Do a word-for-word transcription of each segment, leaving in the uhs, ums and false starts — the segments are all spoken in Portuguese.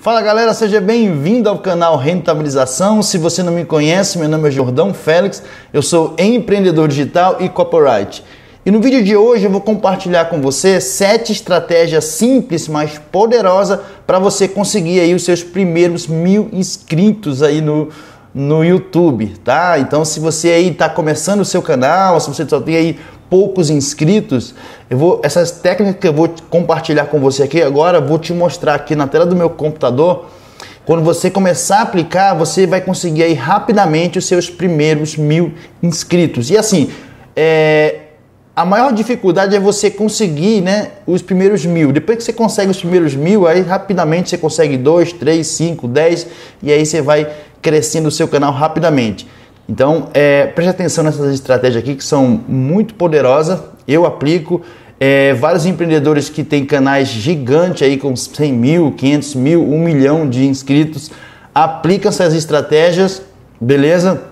Fala galera, seja bem-vindo ao canal Rentabilização. Se você não me conhece, meu nome é Jordão Félix, eu sou empreendedor digital e copywriter. E no vídeo de hoje eu vou compartilhar com você sete estratégias simples, mas poderosas para você conseguir aí os seus primeiros mil inscritos aí no, no YouTube, tá? Então se você aí está começando o seu canal, se você só tem aí poucos inscritos, eu vou, essas técnicas que eu vou compartilhar com você aqui agora, vou te mostrar aqui na tela do meu computador. Quando você começar a aplicar, você vai conseguir aí rapidamente os seus primeiros mil inscritos. E assim, é, a maior dificuldade é você conseguir, né, os primeiros mil. Depois que você consegue os primeiros mil, aí rapidamente você consegue dois, três, cinco, dez, e aí você vai crescendo o seu canal rapidamente. Então, é, preste atenção nessas estratégias aqui que são muito poderosas, eu aplico. É, vários empreendedores que têm canais gigantes aí com cem mil, quinhentos mil, um milhão de inscritos, aplicam essas estratégias, beleza?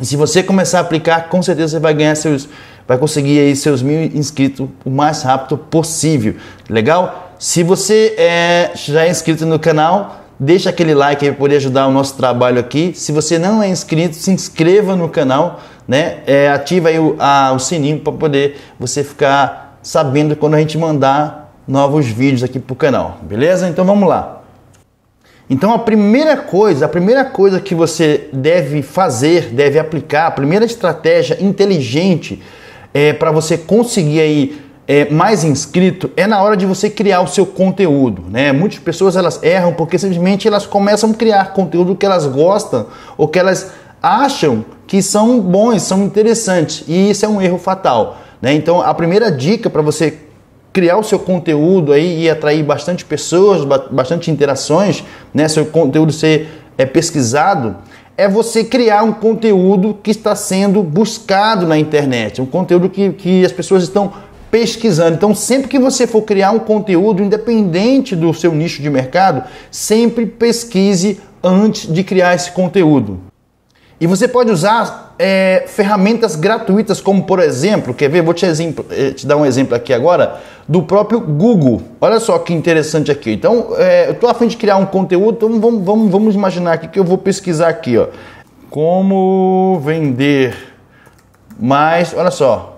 E se você começar a aplicar, com certeza você vai ganhar seus, vai conseguir aí seus mil inscritos o mais rápido possível, legal? Se você é, já é inscrito no canal, deixa aquele like aí para poder ajudar o nosso trabalho aqui. Se você não é inscrito, se inscreva no canal, né? É, ativa aí o, a, o sininho para poder você ficar sabendo quando a gente mandar novos vídeos aqui para o canal, beleza? Então vamos lá. Então a primeira coisa, a primeira coisa que você deve fazer, deve aplicar, a primeira estratégia inteligente é, para você conseguir aí É, mais inscrito é na hora de você criar o seu conteúdo, né? Muitas pessoas elas erram porque simplesmente elas começam a criar conteúdo que elas gostam ou que elas acham que são bons, são interessantes, e isso é um erro fatal, né? Então a primeira dica para você criar o seu conteúdo aí e atrair bastante pessoas, bastante interações, né? Seu conteúdo ser é, pesquisado, é você criar um conteúdo que está sendo buscado na internet, um conteúdo que, que as pessoas estão pesquisando. Então sempre que você for criar um conteúdo, independente do seu nicho de mercado, sempre pesquise antes de criar esse conteúdo. E você pode usar é, ferramentas gratuitas, como por exemplo, quer ver? Vou te, exemplo, te dar um exemplo aqui agora do próprio Google. Olha só que interessante aqui. Então é, eu estou a fim de criar um conteúdo, então vamos, vamos, vamos imaginar aqui que eu vou pesquisar aqui, ó, como vender mais, olha só,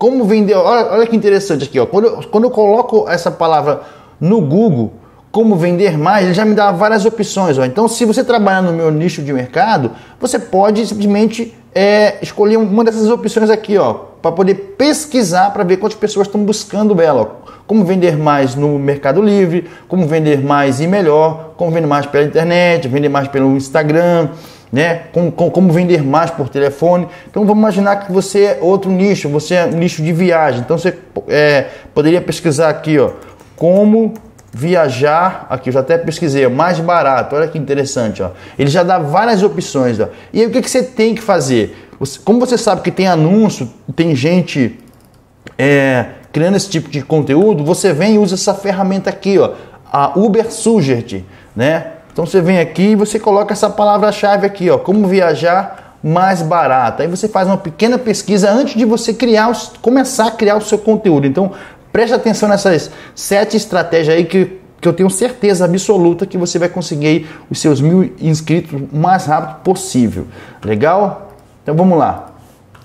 como vender, olha, olha que interessante aqui, ó. Quando, eu, quando eu coloco essa palavra no Google, como vender mais, ele já me dá várias opções, ó. Então se você trabalhar no meu nicho de mercado, você pode simplesmente é, escolher uma dessas opções aqui, ó, para poder pesquisar, para ver quantas pessoas estão buscando ela, ó. Como vender mais no Mercado Livre, como vender mais e melhor, como vender mais pela internet, vender mais pelo Instagram, né? Como, como, como vender mais por telefone. Então vamos imaginar que você é outro nicho, você é um nicho de viagem. Então você é, poderia pesquisar aqui, ó, como viajar, aqui eu já até pesquisei, ó, mais barato. Olha que interessante, ó. Ele já dá várias opções, ó. E aí o que, que você tem que fazer? Você, como você sabe que tem anúncio, tem gente é, criando esse tipo de conteúdo, você vem e usa essa ferramenta aqui, ó, a Uber Suggest, né? Então você vem aqui e você coloca essa palavra-chave aqui, ó, como viajar mais barato. Aí você faz uma pequena pesquisa antes de você criar, os, começar a criar o seu conteúdo. Então preste atenção nessas sete estratégias aí que, que eu tenho certeza absoluta que você vai conseguir aí os seus mil inscritos o mais rápido possível. Legal? Então vamos lá.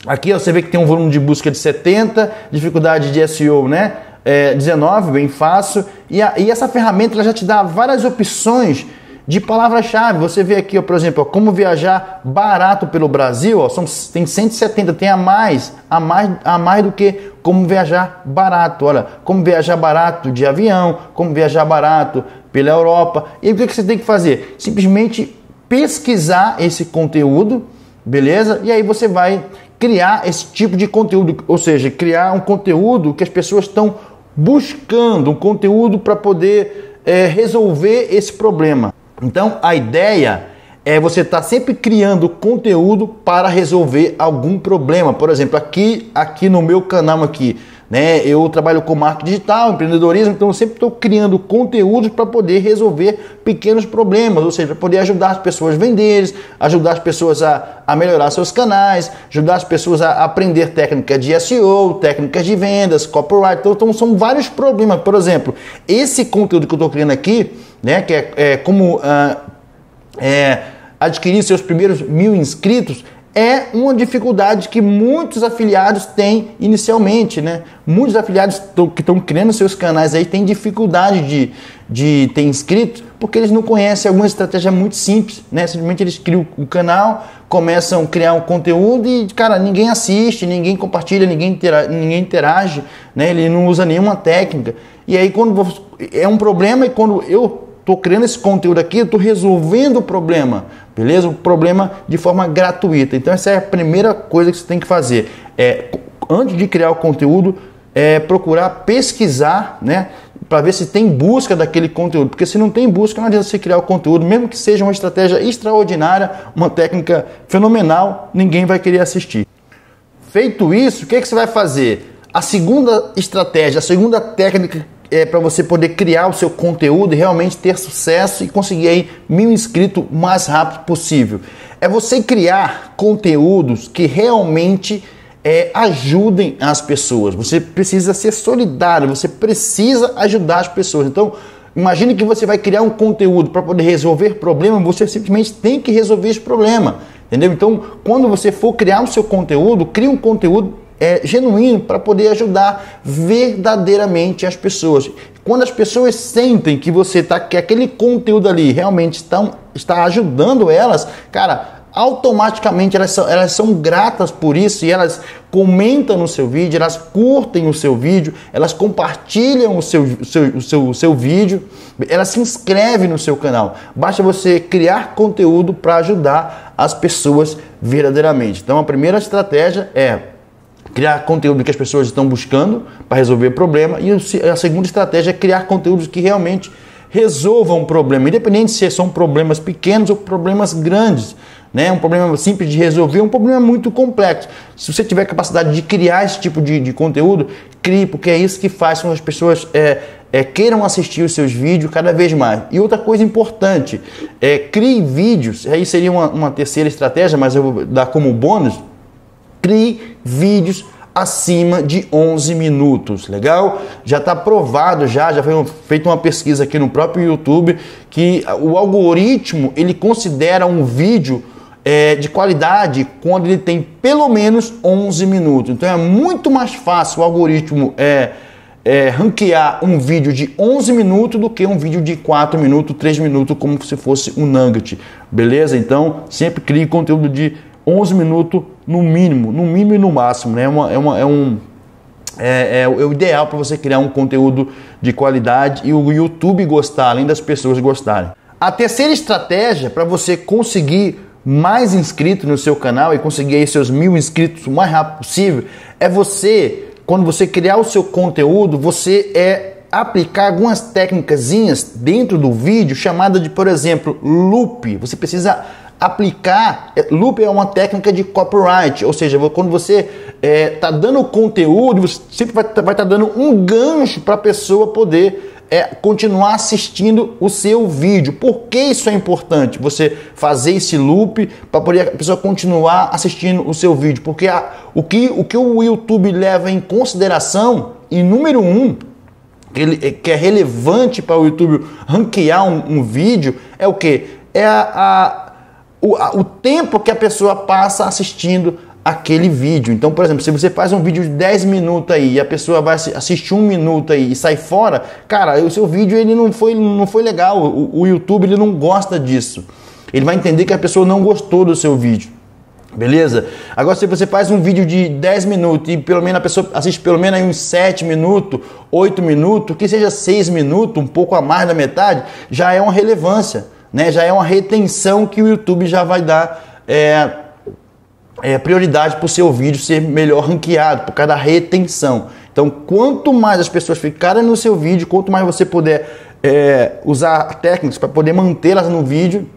Aqui ó, você vê que tem um volume de busca de setenta, dificuldade de S E O, né? É, dezenove, bem fácil. E, a, e essa ferramenta ela já te dá várias opções de palavra-chave. Você vê aqui, ó, por exemplo, ó, como viajar barato pelo Brasil, ó, são, tem cento e setenta, tem a mais, a mais, a mais do que como viajar barato. Olha, como viajar barato de avião, como viajar barato pela Europa. E o que você tem que fazer? Simplesmente pesquisar esse conteúdo, beleza? E aí você vai criar esse tipo de conteúdo, ou seja, criar um conteúdo que as pessoas estão buscando, um conteúdo para poder é, resolver esse problema. Então a ideia é você estar tá sempre criando conteúdo para resolver algum problema. Por exemplo, aqui, aqui no meu canal aqui, né? Eu trabalho com marketing digital, empreendedorismo, então eu sempre estou criando conteúdos para poder resolver pequenos problemas, ou seja, poder ajudar as pessoas a venderem, ajudar as pessoas a, a melhorar seus canais, ajudar as pessoas a aprender técnicas de S E O, técnicas de vendas, copyright. Então, então são vários problemas. Por exemplo, esse conteúdo que eu estou criando aqui, né? Que é, é como ah, é, adquirir seus primeiros mil inscritos, é uma dificuldade que muitos afiliados têm inicialmente, né? Muitos afiliados que estão criando seus canais aí têm dificuldade de, de ter inscritos, porque eles não conhecem alguma estratégia muito simples, né? Simplesmente eles criam o canal, começam a criar um conteúdo e, cara, ninguém assiste, ninguém compartilha, ninguém interage, ninguém interage, né? Ele não usa nenhuma técnica. E aí quando é um problema, e quando eu tô criando esse conteúdo aqui, eu tô resolvendo o problema, beleza? O problema de forma gratuita. Então essa é a primeira coisa que você tem que fazer. É, antes de criar o conteúdo, é procurar pesquisar, né? Para ver se tem busca daquele conteúdo, porque se não tem busca, não adianta você criar o conteúdo, mesmo que seja uma estratégia extraordinária, uma técnica fenomenal, ninguém vai querer assistir. Feito isso, o que é que você vai fazer? A segunda estratégia, a segunda técnica é para você poder criar o seu conteúdo e realmente ter sucesso e conseguir aí mil inscritos o mais rápido possível, é você criar conteúdos que realmente É, ajudem as pessoas. Você precisa ser solidário, você precisa ajudar as pessoas. Então, imagine que você vai criar um conteúdo para poder resolver problema, você simplesmente tem que resolver esse problema, entendeu? Então, quando você for criar o seu conteúdo, crie um conteúdo é, genuíno para poder ajudar verdadeiramente as pessoas. Quando as pessoas sentem que você tá, que aquele conteúdo ali realmente está, está ajudando elas, cara, automaticamente elas são, elas são gratas por isso, e elas comentam no seu vídeo, elas curtem o seu vídeo, elas compartilham o seu, o seu, o seu, o seu vídeo, elas se inscrevem no seu canal. Basta você criar conteúdo para ajudar as pessoas verdadeiramente. Então a primeira estratégia é criar conteúdo que as pessoas estão buscando para resolver o problema, e a segunda estratégia é criar conteúdos que realmente resolvam o problema, independente se são problemas pequenos ou problemas grandes, né? Um problema simples de resolver, um problema muito complexo. Se você tiver capacidade de criar esse tipo de, de conteúdo, crie, porque é isso que faz com que as pessoas é, é, queiram assistir os seus vídeos cada vez mais. E outra coisa importante, é, crie vídeos, aí seria uma, uma terceira estratégia, mas eu vou dar como bônus, crie vídeos acima de onze minutos, legal? Já está provado, já, já foi um, feita uma pesquisa aqui no próprio YouTube, que o algoritmo, ele considera um vídeo é, de qualidade quando ele tem pelo menos onze minutos. Então é muito mais fácil o algoritmo é, é, ranquear um vídeo de onze minutos do que um vídeo de quatro minutos, três minutos, como se fosse um nugget, beleza? Então sempre crie conteúdo de onze minutos no mínimo, no mínimo e no máximo, né? É, uma, é, uma, é um é, é, é o ideal para você criar um conteúdo de qualidade e o YouTube gostar, além das pessoas gostarem. A terceira estratégia para você conseguir mais inscritos no seu canal e conseguir aí seus mil inscritos o mais rápido possível é você, quando você criar o seu conteúdo, você é aplicar algumas técnicas dentro do vídeo chamada de, por exemplo, loop. Você precisa aplicar, loop é uma técnica de copyright, ou seja, quando você está é, dando conteúdo, você sempre vai estar vai tá dando um gancho para a pessoa poder é, continuar assistindo o seu vídeo. Por que isso é importante? Você fazer esse loop para poder a pessoa continuar assistindo o seu vídeo, porque a, o, que, o que o YouTube leva em consideração, e número um, que é relevante para o YouTube ranquear um, um vídeo, é o que? É a... a O, o tempo que a pessoa passa assistindo aquele vídeo. Então, por exemplo, se você faz um vídeo de dez minutos aí e a pessoa vai assistir um minuto aí e sai fora, cara, o seu vídeo ele não foi, não foi legal, o, o YouTube ele não gosta disso. Ele vai entender que a pessoa não gostou do seu vídeo, beleza? Agora, se você faz um vídeo de dez minutos e pelo menos a pessoa assiste pelo menos aí uns sete minutos, oito minutos, que seja seis minutos, um pouco a mais da metade, já é uma relevância. Né, já é uma retenção que o YouTube já vai dar é, é, prioridade para o seu vídeo ser melhor ranqueado, por causa da retenção. Então, quanto mais as pessoas ficarem no seu vídeo, quanto mais você puder é, usar técnicas para poder mantê-las no vídeo,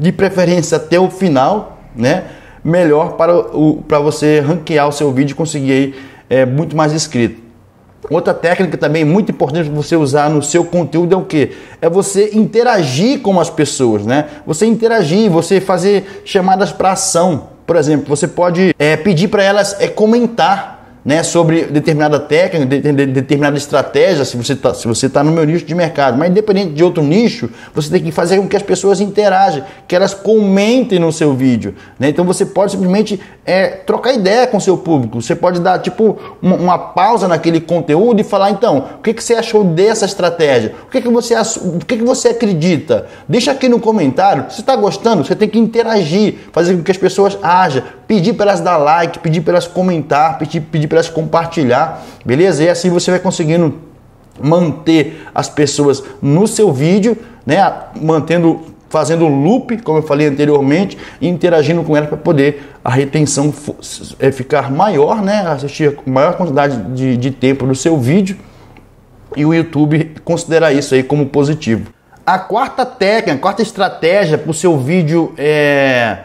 de preferência até o final, né, melhor para, o, para você ranquear o seu vídeo e conseguir aí, é, muito mais inscritos. Outra técnica também muito importante para você usar no seu conteúdo é o que? É você interagir com as pessoas, né? Você interagir, você fazer chamadas para ação. Por exemplo, você pode é, pedir para elas é, comentar, né, sobre determinada técnica, de, de, determinada estratégia, se você está se você tá no meu nicho de mercado. Mas independente de outro nicho, você tem que fazer com que as pessoas interagem, que elas comentem no seu vídeo, né? Então você pode simplesmente é, trocar ideia com o seu público. Você pode dar tipo uma, uma pausa naquele conteúdo e falar, então, o que, que você achou dessa estratégia? O que, que, você, o que, que você acredita? Deixa aqui no comentário. Se você está gostando, você tem que interagir, fazer com que as pessoas ajam, pedir para elas dar like, pedir para elas comentar, pedir, pedir para elas compartilhar, beleza? E assim você vai conseguindo manter as pessoas no seu vídeo, né? Mantendo, fazendo loop, como eu falei anteriormente, e interagindo com elas para poder a retenção ficar maior, né? Assistir a maior quantidade de, de tempo do seu vídeo, e o YouTube considerar isso aí como positivo. A quarta técnica, a quarta estratégia para o seu vídeo é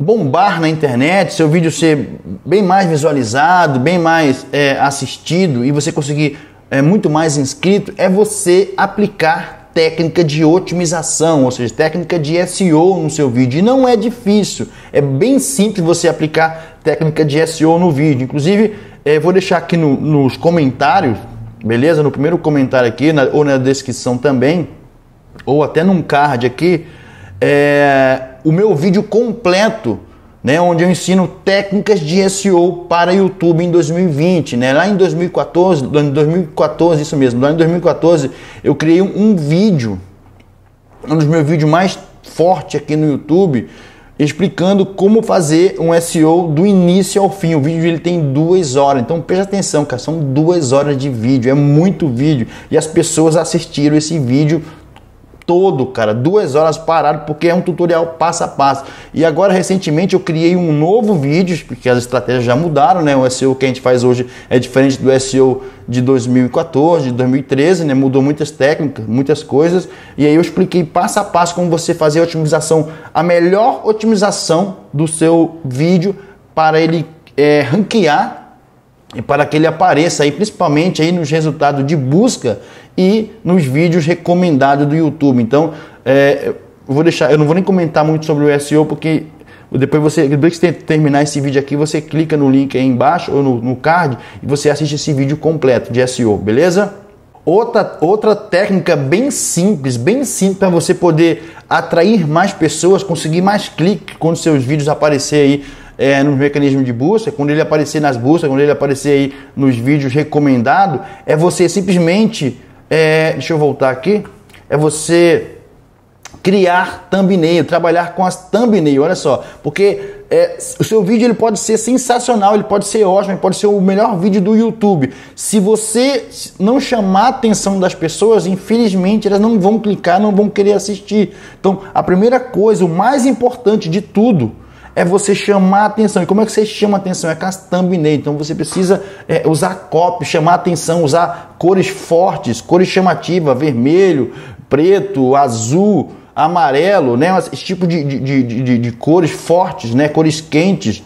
bombar na internet, seu vídeo ser bem mais visualizado, bem mais é, assistido, e você conseguir é, muito mais inscrito, é você aplicar técnica de otimização, ou seja, técnica de S E O no seu vídeo. E não é difícil, é bem simples você aplicar técnica de S E O no vídeo. Inclusive, é, vou deixar aqui no, nos comentários, beleza? No primeiro comentário aqui, na, ou na descrição também, ou até num card aqui, é... o meu vídeo completo, né, onde eu ensino técnicas de S E O para YouTube em dois mil e vinte, né? Lá em dois mil e quatorze, dois mil e quatorze, isso mesmo, lá em dois mil e quatorze eu criei um, um vídeo, um dos meus vídeos mais fortes aqui no YouTube, explicando como fazer um S E O do início ao fim. O vídeo ele tem duas horas, então preste atenção, cara, são duas horas de vídeo, é muito vídeo, e as pessoas assistiram esse vídeo todo, cara, duas horas parado, porque é um tutorial passo a passo. E agora recentemente eu criei um novo vídeo, porque as estratégias já mudaram, né? O S E O que a gente faz hoje é diferente do S E O de dois mil e quatorze, de dois mil e treze, né? Mudou muitas técnicas, muitas coisas, e aí eu expliquei passo a passo como você fazer a otimização, a melhor otimização do seu vídeo para ele é, ranquear, e para que ele apareça aí, principalmente aí nos resultados de busca e nos vídeos recomendados do YouTube. Então, é, eu vou deixar, eu não vou nem comentar muito sobre o S E O, porque depois você, depois que você terminar esse vídeo aqui, você clica no link aí embaixo ou no, no card e você assiste esse vídeo completo de S E O, beleza? Outra, outra técnica bem simples, bem simples para você poder atrair mais pessoas, conseguir mais cliques quando seus vídeos aparecerem aí. É, no mecanismo de busca, quando ele aparecer nas buscas, quando ele aparecer aí nos vídeos recomendados, é você simplesmente, é, deixa eu voltar aqui, é você criar thumbnail, trabalhar com as thumbnail, olha só, porque é, o seu vídeo ele pode ser sensacional, ele pode ser ótimo, ele pode ser o melhor vídeo do YouTube. Se você não chamar a atenção das pessoas, infelizmente elas não vão clicar, não vão querer assistir. Então, a primeira coisa, o mais importante de tudo, é você chamar a atenção. E como é que você chama a atenção? É com as thumbnail. Então você precisa é, usar copy, chamar a atenção, usar cores fortes, cores chamativas, vermelho, preto, azul, amarelo, né? Esse tipo de, de, de, de, de cores fortes, né? Cores quentes.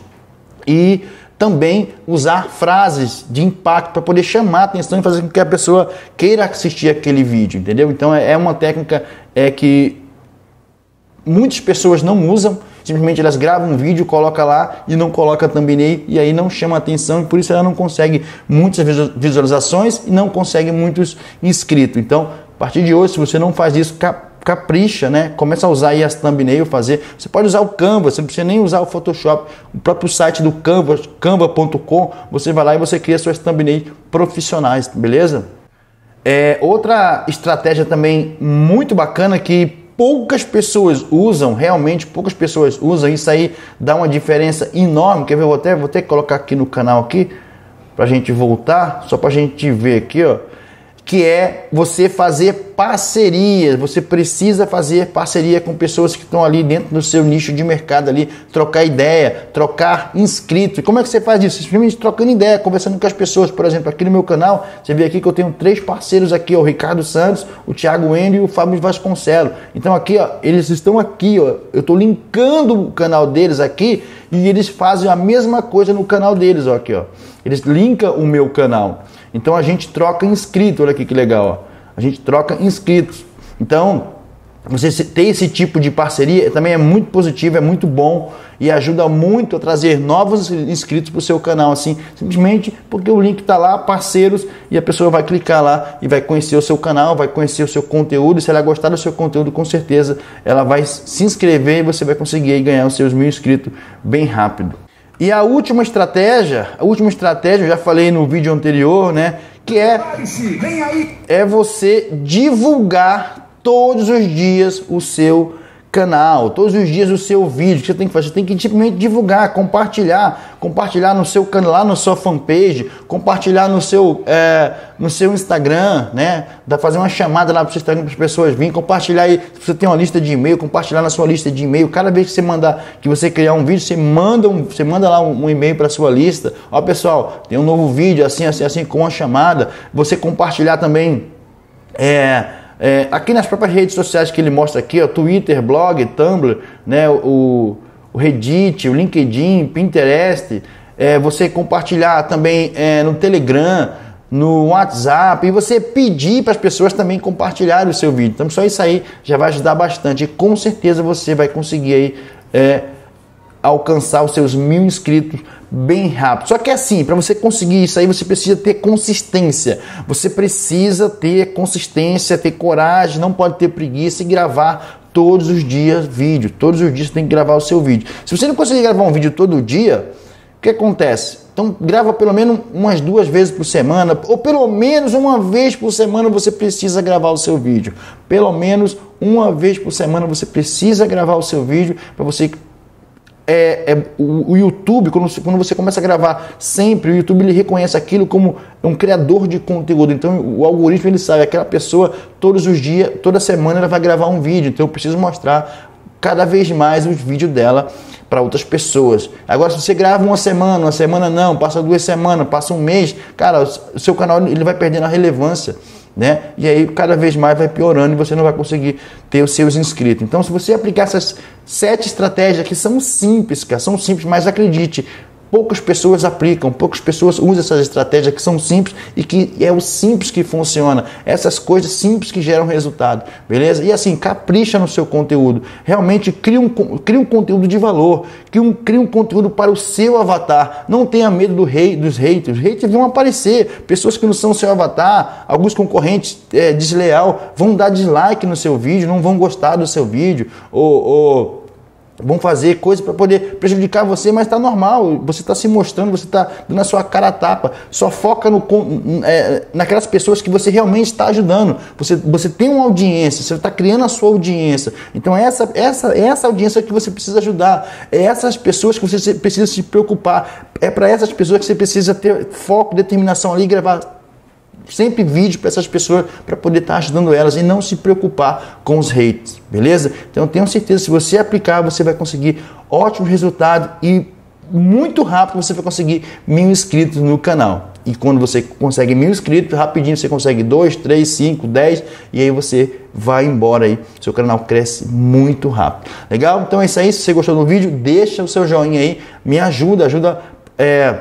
E também usar frases de impacto para poder chamar a atenção e fazer com que a pessoa queira assistir aquele vídeo, entendeu? Então é, é uma técnica é, que muitas pessoas não usam. Simplesmente elas gravam um vídeo, coloca lá e não coloca thumbnail, e aí não chama atenção, e por isso ela não consegue muitas visualizações e não consegue muitos inscritos. Então, a partir de hoje, se você não faz isso, capricha, né? Começa a usar aí as thumbnail, fazer. Você pode usar o Canva, você não precisa nem usar o Photoshop. O próprio site do Canva, canva ponto com, você vai lá e você cria suas thumbnail profissionais, beleza? É, outra estratégia também muito bacana que poucas pessoas usam, realmente poucas pessoas usam, isso aí dá uma diferença enorme. Quer ver? Vou até, vou até colocar aqui no canal aqui pra gente voltar, só pra gente ver aqui, ó, que é você fazer parcerias. Você precisa fazer parceria com pessoas que estão ali dentro do seu nicho de mercado ali, trocar ideia, trocar inscrito. E como é que você faz isso? Simplesmente trocando ideia, conversando com as pessoas. Por exemplo, aqui no meu canal, você vê aqui que eu tenho três parceiros aqui, ó, o Ricardo Santos, o Tiago Wendt e o Fábio Vasconcelo. Então aqui, ó, eles estão aqui, ó, eu estou linkando o canal deles aqui e eles fazem a mesma coisa no canal deles, ó, aqui, ó. Eles linkam o meu canal. Então a gente troca inscrito, olha aqui que legal, ó. A gente troca inscritos. Então Você ter esse tipo de parceria também é muito positivo, é muito bom e ajuda muito a trazer novos inscritos para o seu canal, assim, simplesmente porque o link está lá, parceiros, e a pessoa vai clicar lá e vai conhecer o seu canal, vai conhecer o seu conteúdo. Se ela gostar do seu conteúdo, com certeza ela vai se inscrever e você vai conseguir aí ganhar os seus mil inscritos bem rápido. E a última estratégia, a última estratégia, eu já falei no vídeo anterior, né, que é, é você divulgar todos os dias o seu canal, todos os dias o seu vídeo. O que você tem que fazer? Você tem que simplesmente divulgar, compartilhar, compartilhar no seu canal, lá na sua fanpage, compartilhar no seu, é, no seu Instagram, né? Dá fazer uma chamada lá para o seu Instagram para as pessoas virem, compartilhar aí. Se você tem uma lista de e-mail, compartilhar na sua lista de e-mail. Cada vez que você mandar, que você criar um vídeo, você manda, um, você manda lá um, um e-mail para sua lista. Ó, pessoal, tem um novo vídeo assim, assim, assim, com a chamada. Você compartilhar também, é, É, aqui nas próprias redes sociais que ele mostra aqui, ó, Twitter, blog, Tumblr, né, o, o Reddit, o LinkedIn, Pinterest, é, você compartilhar também é, no Telegram, no WhatsApp, e você pedir para as pessoas também compartilharem o seu vídeo. Então só isso aí já vai ajudar bastante e com certeza você vai conseguir aí, é, alcançar os seus mil inscritos bem rápido. Só que assim, para você conseguir isso aí, você precisa ter consistência. Você precisa ter consistência, ter coragem, não pode ter preguiça e gravar todos os dias vídeo. Todos os dias você tem que gravar o seu vídeo. Se você não conseguir gravar um vídeo todo dia, o que acontece? Então grava pelo menos umas duas vezes por semana, ou pelo menos uma vez por semana você precisa gravar o seu vídeo. Pelo menos uma vez por semana você precisa gravar o seu vídeo para você... É, é, o, o YouTube, quando, quando você começa a gravar sempre, o YouTube ele reconhece aquilo como um criador de conteúdo. Então o algoritmo ele sabe, aquela pessoa todos os dias, toda semana ela vai gravar um vídeo. Então eu preciso mostrar cada vez mais os vídeos dela para outras pessoas. Agora se você grava uma semana, uma semana não, passa duas semanas, passa um mês, cara, o seu canal ele vai perdendo a relevância, né? E aí cada vez mais vai piorando e você não vai conseguir ter os seus inscritos. Então se você aplicar essas sete estratégias que são simples, cara, são simples, mas acredite, poucas pessoas aplicam, poucas pessoas usam essas estratégias que são simples e que é o simples que funciona. Essas coisas simples que geram resultado, beleza? E assim, capricha no seu conteúdo, realmente cria um, cria um conteúdo de valor, cria um, cria um conteúdo para o seu avatar. Não tenha medo do rei, dos haters, os haters vão aparecer, pessoas que não são seu avatar, alguns concorrentes é, desleal, vão dar dislike no seu vídeo, não vão gostar do seu vídeo, ou... ou vão fazer coisas para poder prejudicar você, mas está normal, você está se mostrando, você está dando a sua cara a tapa. Só foca no, é, naquelas pessoas que você realmente está ajudando. Você, você tem uma audiência, você está criando a sua audiência. Então essa, essa, essa audiência que você precisa ajudar, é essas pessoas que você precisa se preocupar, é para essas pessoas que você precisa ter foco, determinação ali, gravar sempre vídeo para essas pessoas para poder estar tá ajudando elas e não se preocupar com os haters, beleza? Então tenho certeza, se você aplicar, você vai conseguir ótimo resultado e muito rápido você vai conseguir mil inscritos no canal. E quando você consegue mil inscritos, rapidinho você consegue dois, três, cinco, dez e aí você vai embora aí. Seu canal cresce muito rápido. Legal? Então é isso aí. Se você gostou do vídeo, deixa o seu joinha aí. Me ajuda, ajuda... É...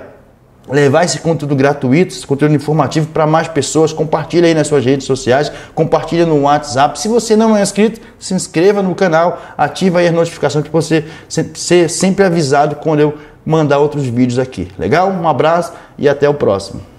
levar esse conteúdo gratuito, esse conteúdo informativo para mais pessoas, compartilha aí nas suas redes sociais, compartilha no WhatsApp. Se você não é inscrito, se inscreva no canal, ativa aí as notificações para você ser sempre avisado quando eu mandar outros vídeos aqui. Legal? Um abraço e até o próximo.